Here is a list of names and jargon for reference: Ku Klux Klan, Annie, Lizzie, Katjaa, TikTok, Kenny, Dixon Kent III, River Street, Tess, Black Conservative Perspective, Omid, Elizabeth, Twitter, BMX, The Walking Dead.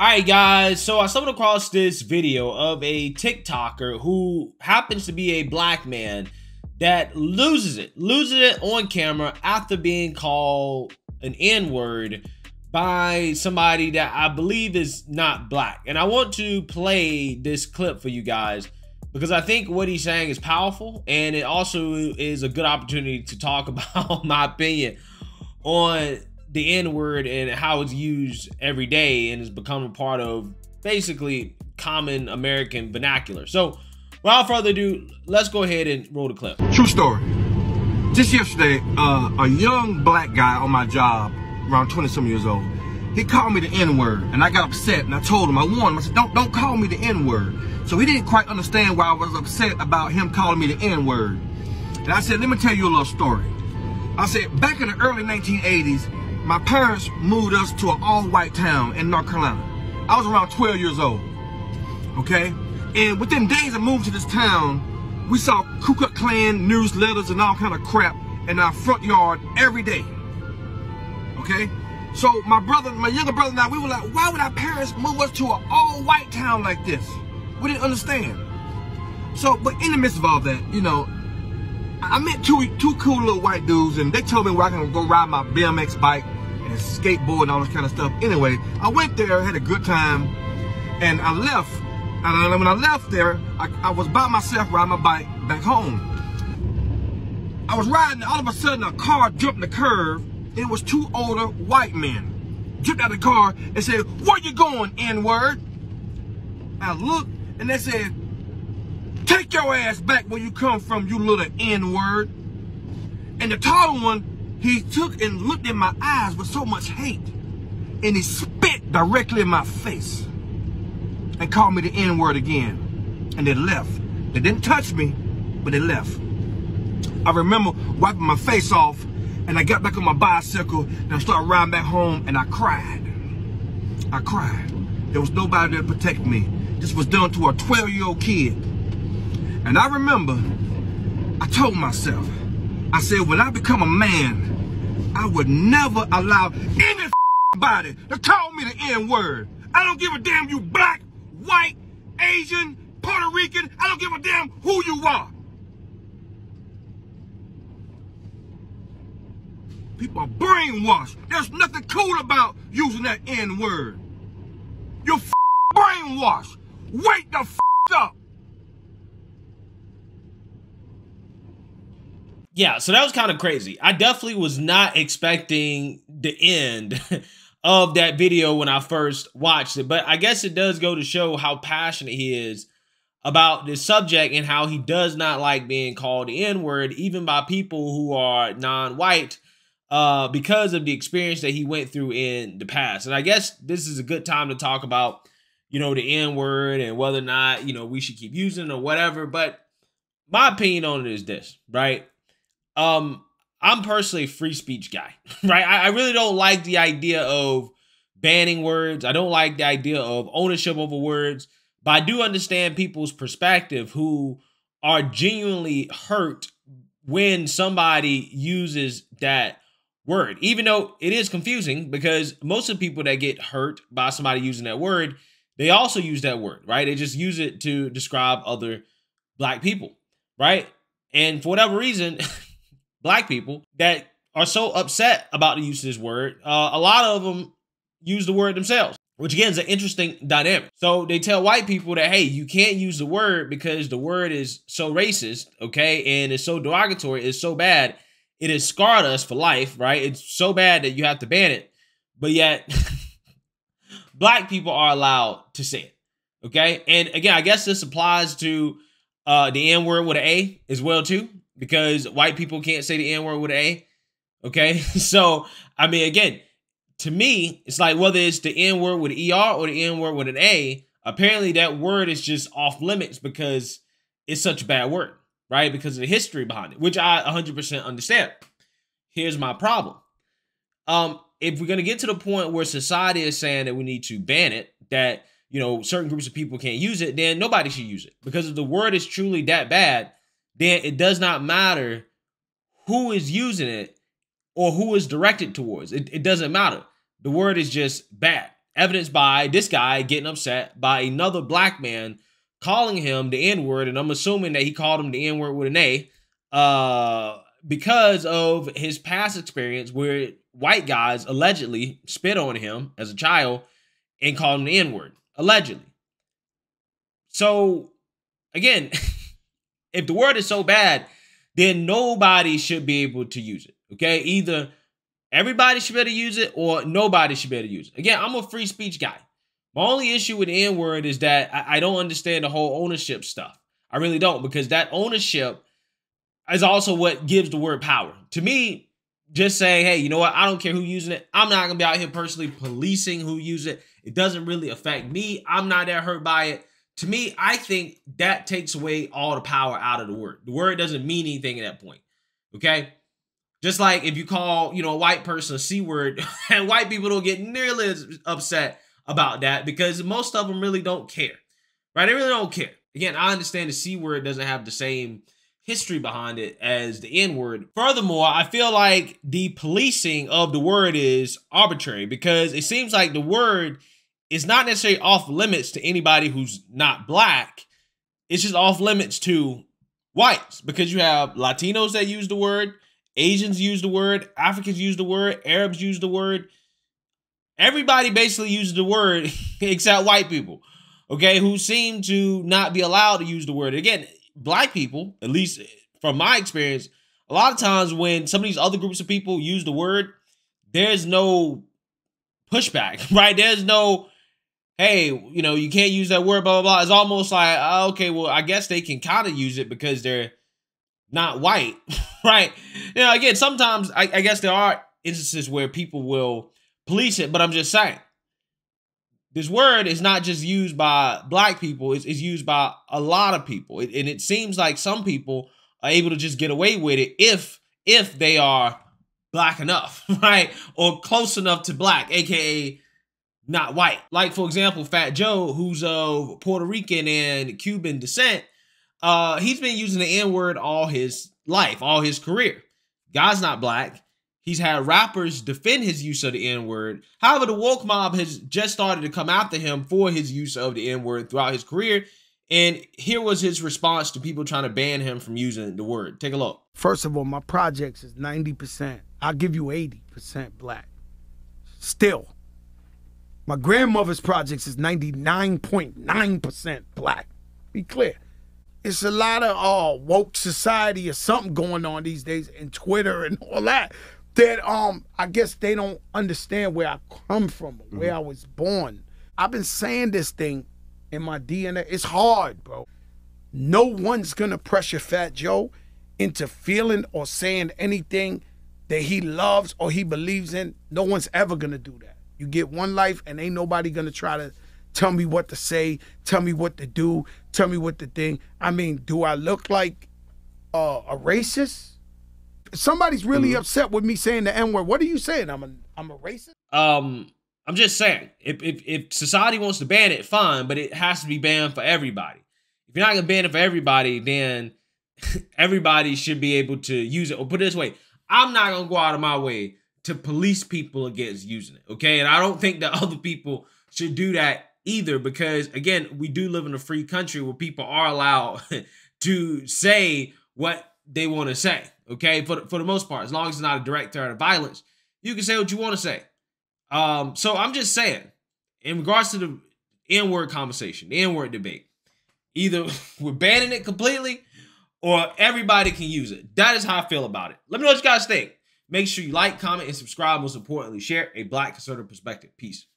Alright guys, so I stumbled across this video of a TikToker who happens to be a black man that loses it on camera after being called an N-word by somebody that I believe is not black. And I want to play this clip for you guys because I think what he's saying is powerful, and it also is a good opportunity to talk about my opinion on the N-word and how it's used every day and has become a part of basically common American vernacular. So without further ado, let's go ahead and roll the clip. True story. Just yesterday, a young black guy on my job, around 20-some years old, he called me the N-word, and I got upset, and I told him, I warned him, I said, don't call me the N-word. So he didn't quite understand why I was upset about him calling me the N-word. And I said, let me tell you a little story. I said, back in the early 1980s, my parents moved us to an all-white town in North Carolina. I was around 12 years old, okay? And within days of moving to this town, we saw Ku Klux Klan newsletters and all kind of crap in our front yard every day, okay? So my younger brother and I, we were like, why would our parents move us to an all-white town like this? We didn't understand. So, but in the midst of all that, you know, I met two cool little white dudes, and they told me where I can go ride my BMX bike and skateboard and all this kind of stuff. Anyway, I went there, had a good time, and I left. And when I left there, I was by myself riding my bike back home. I was riding, all of a sudden a car jumped the curve, and it was two older white men. Jumped out of the car and said, where you going, N-word? I looked, and they said, take your ass back where you come from, you little N-word. And the taller one, he took and looked in my eyes with so much hate, and he spit directly in my face and called me the N-word again. And they left. They didn't touch me, but they left. I remember wiping my face off, and I got back on my bicycle, and I started riding back home, and I cried. I cried. There was nobody there to protect me. This was done to a 12-year-old kid. And I remember, I told myself, I said, when I become a man, I would never allow any body to call me the N-word. I don't give a damn you black, white, Asian, Puerto Rican. I don't give a damn who you are. People are brainwashed. There's nothing cool about using that N-word. You're brainwashed. Wake the up. Yeah, so that was kind of crazy. I definitely was not expecting the end of that video when I first watched it, but I guess it does go to show how passionate he is about this subject and how he does not like being called the N-word, even by people who are non-white, because of the experience that he went through in the past. And I guess this is a good time to talk about, you know, the N-word and whether or not, you know, we should keep using it or whatever. But my opinion on it is this, right? I'm personally a free speech guy, right? I really don't like the idea of banning words. I don't like the idea of ownership over words, but I do understand people's perspective who are genuinely hurt when somebody uses that word, even though it is confusing because most of the people that get hurt by somebody using that word, they also use that word, right? They just use it to describe other black people, right? And for whatever reason, black people that are so upset about the use of this word, a lot of them use the word themselves, which again is an interesting dynamic. So they tell white people that, hey, you can't use the word because the word is so racist, okay? And it's so derogatory, it's so bad, it has scarred us for life, right? It's so bad that you have to ban it, but yet black people are allowed to say it, okay? And again, I guess this applies to the N-word with an A as well too, because white people can't say the N-word with an A, okay? So, I mean, again, to me, it's like whether it's the N-word with an E-R or the N-word with an A, apparently that word is just off limits because it's such a bad word, right? Because of the history behind it, which I 100% understand. Here's my problem. If we're going to get to the point where society is saying that we need to ban it, that, you know, certain groups of people can't use it, then nobody should use it. Because if the word is truly that bad, then it does not matter who is using it or who is directed towards. It doesn't matter. The word is just bad. evidenced by this guy getting upset by another black man calling him the N-word, and I'm assuming that he called him the N-word with an A, because of his past experience where white guys allegedly spit on him as a child and called him the N-word, allegedly. So, again, if the word is so bad, then nobody should be able to use it, okay? Either everybody should be able to use it or nobody should be able to use it. Again, I'm a free speech guy. My only issue with the N-word is that I don't understand the whole ownership stuff. I really don't, because that ownership is also what gives the word power. To me, just saying, hey, you know what? I don't care who's using it. I'm not going to be out here personally policing who uses it. It doesn't really affect me. I'm not that hurt by it. To me, I think that takes away all the power out of the word. The word doesn't mean anything at that point, okay? Just like if you call, you know, a white person a C-word, and white people don't get nearly as upset about that because most of them really don't care, right? They really don't care. Again, I understand the C-word doesn't have the same history behind it as the N-word. Furthermore, I feel like the policing of the word is arbitrary because it seems like the word is not necessarily off limits to anybody who's not black. It's just off limits to whites because you have Latinos that use the word, Asians use the word, Africans use the word, Arabs use the word. Everybody basically uses the word except white people, okay, who seem to not be allowed to use the word. Again, black people, at least from my experience, a lot of times when some of these other groups of people use the word, there's no pushback, right? There's no, hey, you know, you can't use that word, blah, blah, blah. It's almost like, oh, okay, well, I guess they can kind of use it because they're not white, right? You know, again, sometimes I guess there are instances where people will police it, but I'm just saying, this word is not just used by black people, it's used by a lot of people. And it seems like some people are able to just get away with it if they are black enough, right? Or close enough to black, AKA not white. Like, for example, Fat Joe, who's of Puerto Rican and Cuban descent, he's been using the N-word all his life, all his career. Guy's not black. He's had rappers defend his use of the N-word. However, the woke mob has just started to come after him for his use of the N-word throughout his career. And here was his response to people trying to ban him from using the word. Take a look. First of all, my projects is 90%. I'll give you 80% black. Still, my grandmother's projects is 99.9% black. Be clear. It's a lot of woke society or something going on these days and Twitter and all that. That I guess they don't understand where I come from, where I was born. I've been saying this thing in my DNA. It's hard, bro. No one's gonna pressure Fat Joe into feeling or saying anything that he loves or he believes in. No one's ever gonna do that. You get one life and ain't nobody gonna try to tell me what to say, tell me what to do, tell me what to think. I mean, do I look like a racist? Somebody's really upset with me saying the N-word. What are you saying? I'm a racist? I'm just saying, if society wants to ban it, fine, but it has to be banned for everybody. If you're not going to ban it for everybody, then everybody should be able to use it. Or put it this way, I'm not going to go out of my way to police people against using it, okay? And I don't think that other people should do that either because, again, we do live in a free country where people are allowed to say what they want to say. Okay, for the most part, as long as it's not a direct threat of violence, you can say what you want to say. So I'm just saying, in regards to the N-word conversation, the N-word debate, either we're banning it completely or everybody can use it. That is how I feel about it. Let me know what you guys think. Make sure you like, comment, and subscribe. Most importantly, share a Black Conservative Perspective. Peace.